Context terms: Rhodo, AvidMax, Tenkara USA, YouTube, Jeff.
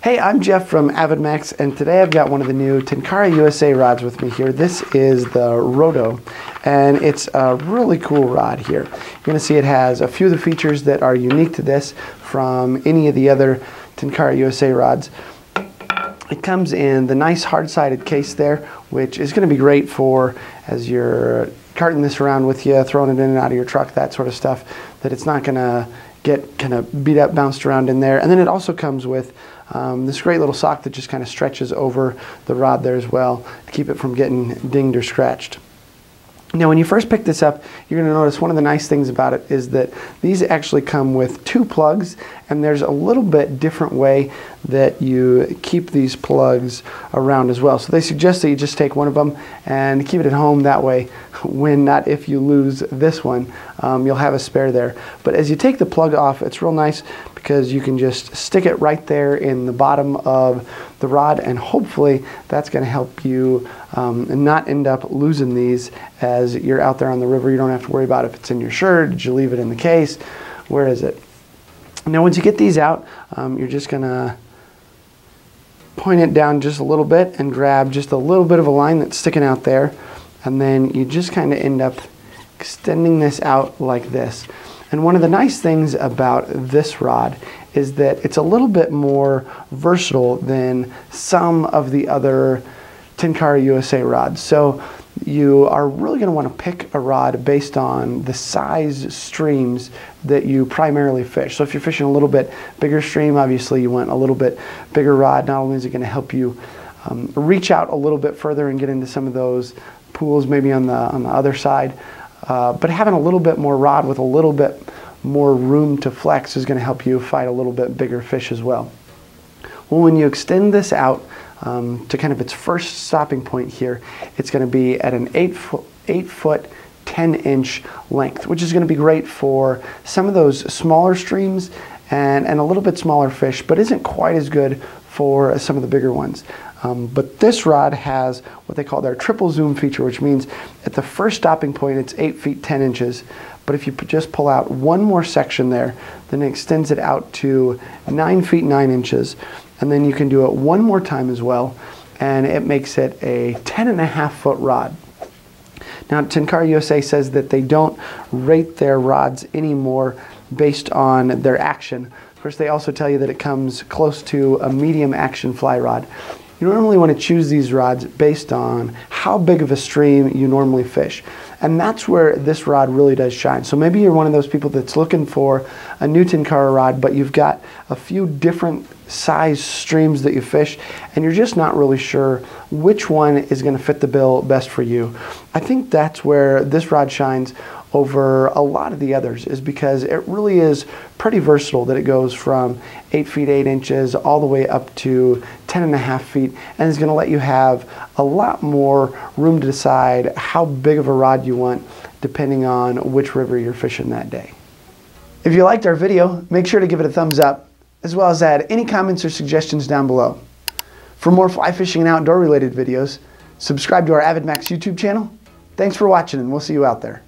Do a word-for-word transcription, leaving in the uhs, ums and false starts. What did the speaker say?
Hey, I'm Jeff from AvidMax, and today I've got one of the new Tenkara U S A rods with me here. This is the Rhodo, and it's a really cool rod here. You're going to see it has a few of the features that are unique to this from any of the other Tenkara U S A rods. It comes in the nice hard-sided case there, which is going to be great for as you're carting this around with you, throwing it in and out of your truck, that sort of stuff, that it's not going to get kind of beat up, bounced around in there. And then it also comes with um, this great little sock that just kind of stretches over the rod there as well to keep it from getting dinged or scratched. Now, when you first pick this up, you're going to notice one of the nice things about it is that these actually come with two plugs, and there's a little bit different way that you keep these plugs around as well. So they suggest that you just take one of them and keep it at home. That way, when not if you lose this one, um, you'll have a spare there. But as you take the plug off, it's real nice because you can just stick it right there in the bottom of the rod, and hopefully that's going to help you um, not end up losing these as you're out there on the river. You don't have to worry about if it's in your shirt, did you leave it in the case, where is it. Now once you get these out, um, you're just going to point it down just a little bit and grab just a little bit of a line that's sticking out there, and then you just kind of end up extending this out like this. And one of the nice things about this rod is that it's a little bit more versatile than some of the other Tenkara U S A rods. So you are really going to want to pick a rod based on the size streams that you primarily fish. So if you're fishing a little bit bigger stream, obviously you want a little bit bigger rod. Not only is it going to help you um, reach out a little bit further and get into some of those pools maybe on the, on the other side, uh, but having a little bit more rod with a little bit more room to flex is going to help you fight a little bit bigger fish as well. Well, when you extend this out um, to kind of its first stopping point here, it's going to be at an eight foot, eight foot, ten inch length, which is going to be great for some of those smaller streams and, and a little bit smaller fish, but isn't quite as good for some of the bigger ones. Um, but this rod has what they call their triple zoom feature, which means at the first stopping point it's eight feet ten inches, but if you just pull out one more section there, then it extends it out to nine feet nine inches, and then you can do it one more time as well, and it makes it a ten and a half foot rod. Now Tenkara U S A says that they don't rate their rods anymore based on their action. Of course, they also tell you that it comes close to a medium action fly rod. You normally want to choose these rods based on how big of a stream you normally fish. And that's where this rod really does shine. So maybe you're one of those people that's looking for a new Tenkara rod, but you've got a few different size streams that you fish, and you're just not really sure which one is going to fit the bill best for you. I think that's where this rod shines over a lot of the others, is because it really is pretty versatile, that it goes from eight feet eight inches all the way up to ten and a half feet, and it's going to let you have a lot more room to decide how big of a rod you want depending on which river you're fishing that day. If you liked our video, make sure to give it a thumbs up, as well as add any comments or suggestions down below. For more fly fishing and outdoor related videos, subscribe to our AvidMax YouTube channel. Thanks for watching, and we'll see you out there.